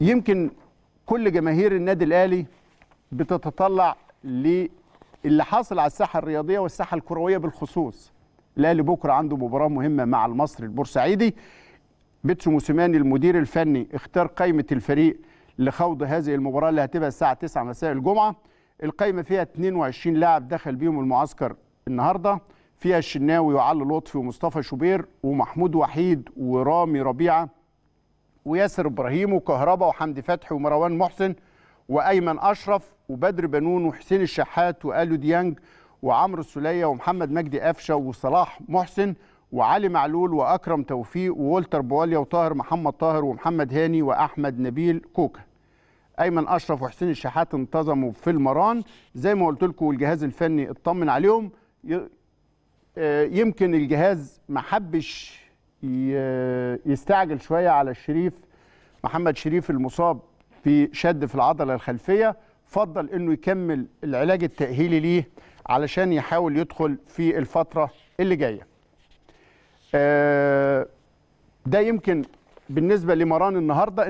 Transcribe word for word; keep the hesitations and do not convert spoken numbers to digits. يمكن كل جماهير النادي الاهلي بتتطلع للي حاصل على الساحه الرياضيه والساحه الكرويه بالخصوص. الاهلي بكره عنده مباراه مهمه مع المصري البورسعيدي. بيتسو موسيماني المدير الفني اختار قائمه الفريق لخوض هذه المباراه اللي هتبقى الساعه تسعة مساء الجمعه. القائمه فيها اثنين وعشرين لاعب دخل بيهم المعسكر النهارده، فيها الشناوي وعلي لطفي ومصطفى شوبير ومحمود وحيد ورامي ربيعه وياسر ابراهيم وكهربا وحمدي فتحي ومروان محسن وايمن اشرف وبدر بنون وحسين الشحات والو ديانج وعمرو السليه ومحمد مجدي قفشه وصلاح محسن وعلي معلول واكرم توفيق وولتر بواليا وطاهر محمد طاهر ومحمد هاني واحمد نبيل كوكا. ايمن اشرف وحسين الشحات انتظموا في المران زي ما قلت لكم، والجهاز الفني اطمن عليهم. يمكن الجهاز ما حبش يستعجل شويه على الشريف، محمد شريف المصاب في شد في العضله الخلفيه، فضل انه يكمل العلاج التاهيلي ليه علشان يحاول يدخل في الفتره اللي جايه. ده يمكن بالنسبه لمران النهارده.